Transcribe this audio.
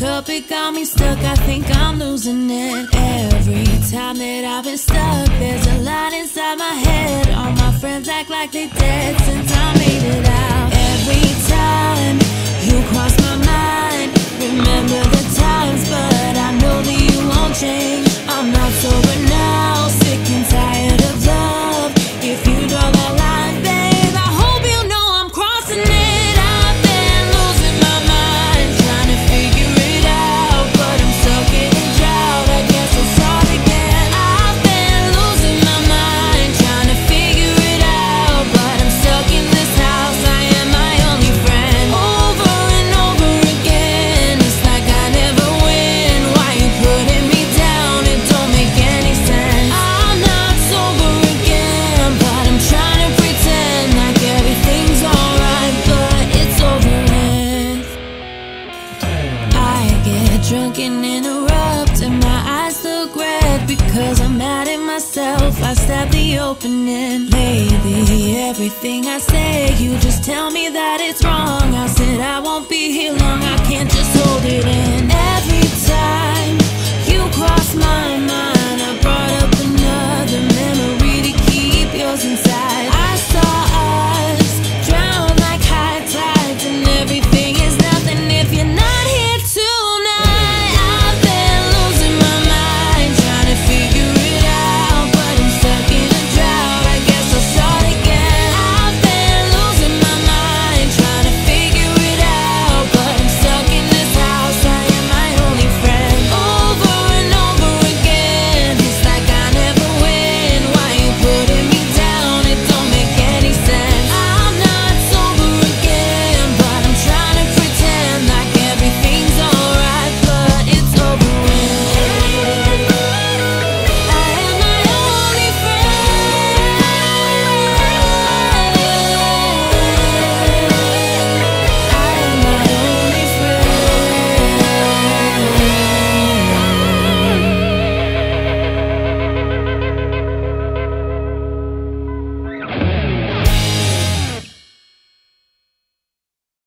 Cup, it got me stuck, I think I'm losing it. Every time that I've been stuck, there's a lot inside my head. All my friends act like they're dead since I made it out. Every time you cross my mind, remember the times, but I know that you won't change. I'm not sober now, sick and tired of love. If you draw the line, babe, I hope you know I'm crossing it. I've been losing my mind, trying to figure it out, but I'm stuck in a drought. I guess I'll start again. I've been losing my mind, trying to figure it out, but I'm stuck in this house. I am my only friend. Over and over again, it's like I never win. Why you putting me down? It don't make any sense. I'm not sober again, but I'm trying to pretend like everything's alright, but it's over with. I get drunk and interrupt, and my eyes look red because I'm mad at myself. I stabbed the opening. Lately, everything I say, you just tell me that it's wrong. I said I won't be here long, I can't just hold it in.